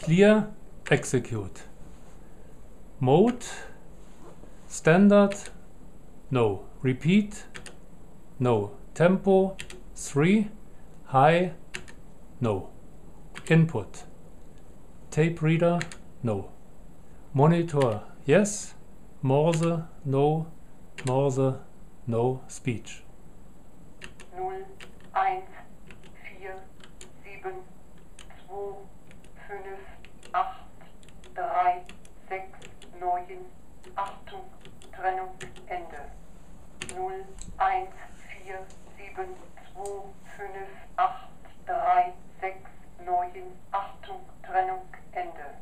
clear execute, mode standard no, repeat no, tempo 3, high no, input tape reader no, monitor yes, Morse no, Morse no, speech 0 1 4 7 2 5 8 3 6 9 8. Trennung Ende. 0 1 4 7 2 5 8 3 6 9 8. Trennung Ende.